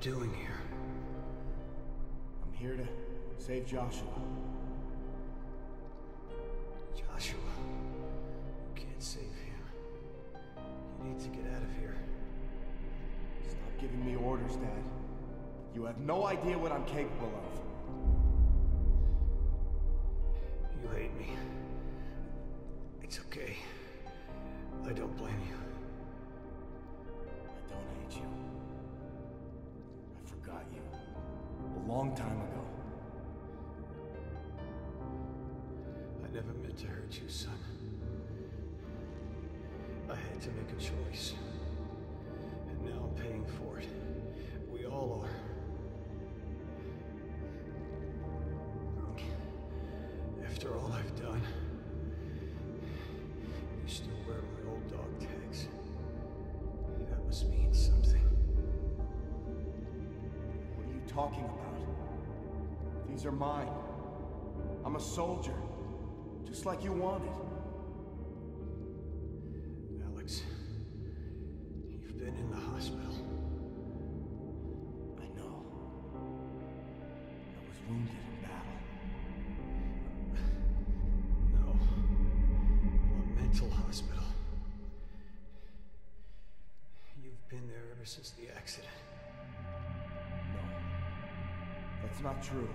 doing here? I'm here to save Joshua. Joshua? You can't save him. You need to get out of here. Stop giving me orders, Dad. You have no idea what I'm capable of. You hate me. It's okay. I don't blame you. I don't hate you. I forgot you. A long time ago. I never meant to hurt you, son. I had to make a choice. And now I'm paying for it. We all are. After all I've done, you still wear my old dog tags. That must mean something. What are you talking about? These are mine. I'm a soldier, just like you wanted. Alex, you've been in the hospital. I know. I was wounded in battle. Hospital. You've been there ever since the accident. No, that's not true.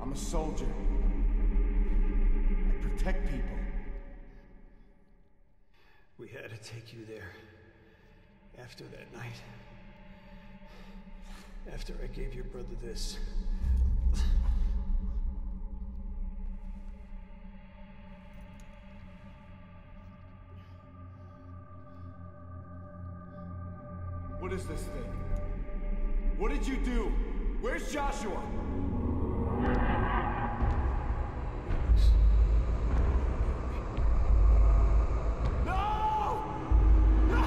I'm a soldier. I protect people. We had to take you there. After that night. After I gave your brother this. What is this thing? What did you do? Where's Joshua? Alex. No! No!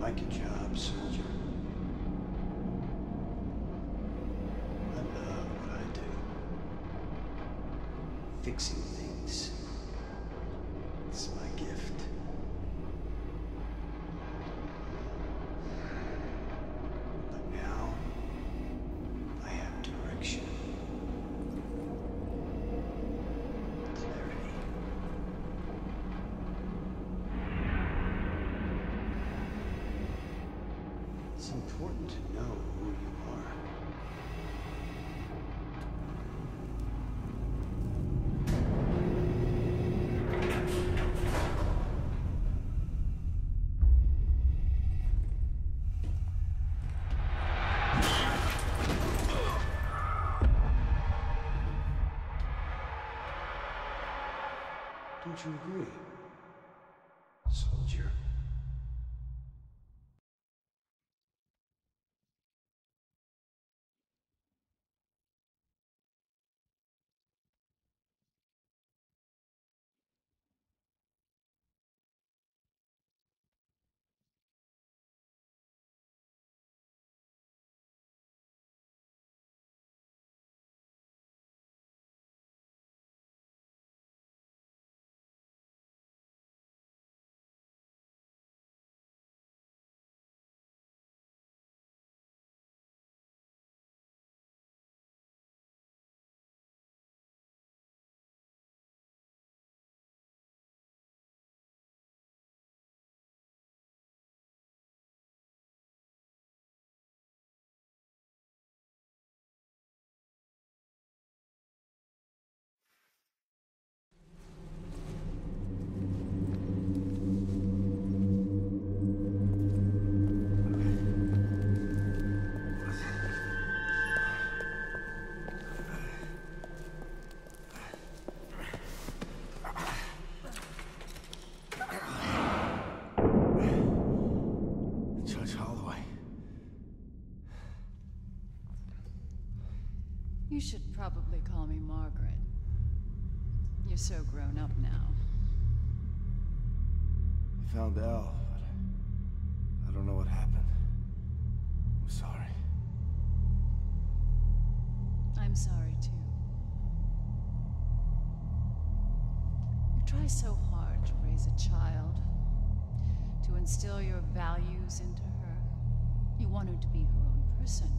Like a job, soldier. I love what I do. fixing things. It's my gift. But now, I have direction. Clarity. It's important to know who you are. Don't you agree, soldier? You should probably call me Margaret. You're so grown up now. I found Al, but I don't know what happened. I'm sorry. I'm sorry too. You try so hard to raise a child, to instill your values into her. You want her to be her own person,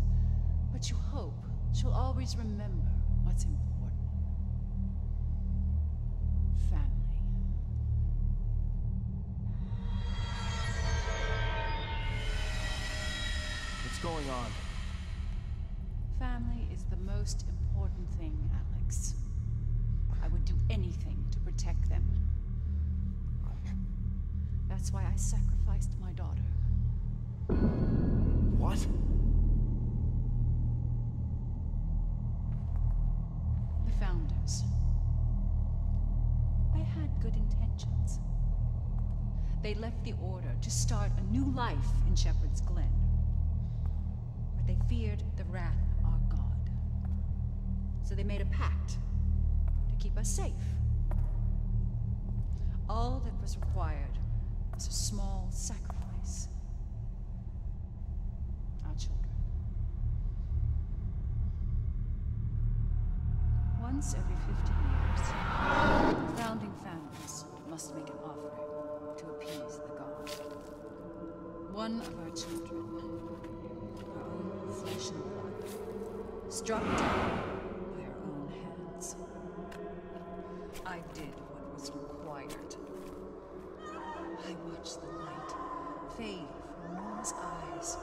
but you hope she'll always remember what's important. Family. What's going on? Family is the most important thing, Alex. I would do anything to protect them. That's why I sacrificed my daughter. What? Founders. They had good intentions. They left the Order to start a new life in Shepherd's Glen. But they feared the wrath of our God. So they made a pact to keep us safe. All that was required was a small sacrifice. Our children. Once every 15 years, founding families must make an offering to appease the god. One of our children, our own flesh and blood, struck down by our own hands. I did what was required. I watched the light fade from Moon's eyes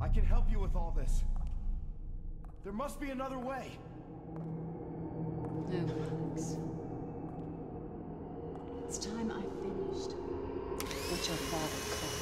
I can help you with all this. There must be another way. No, Alex. It's time I finished what your father called.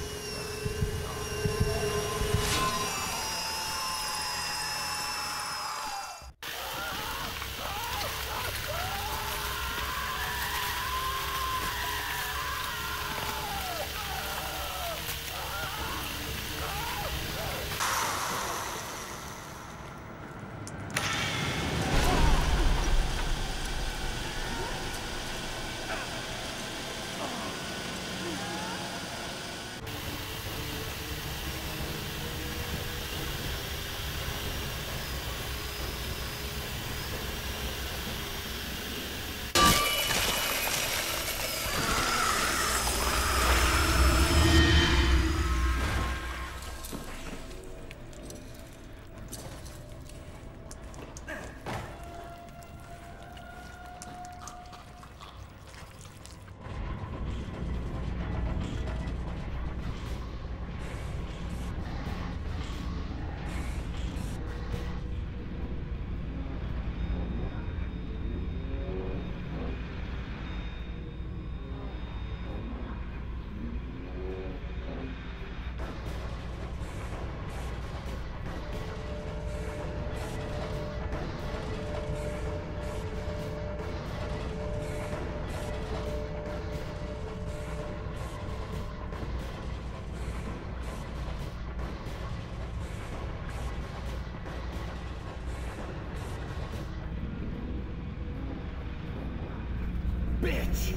Bitch!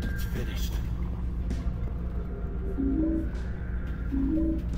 It's finished.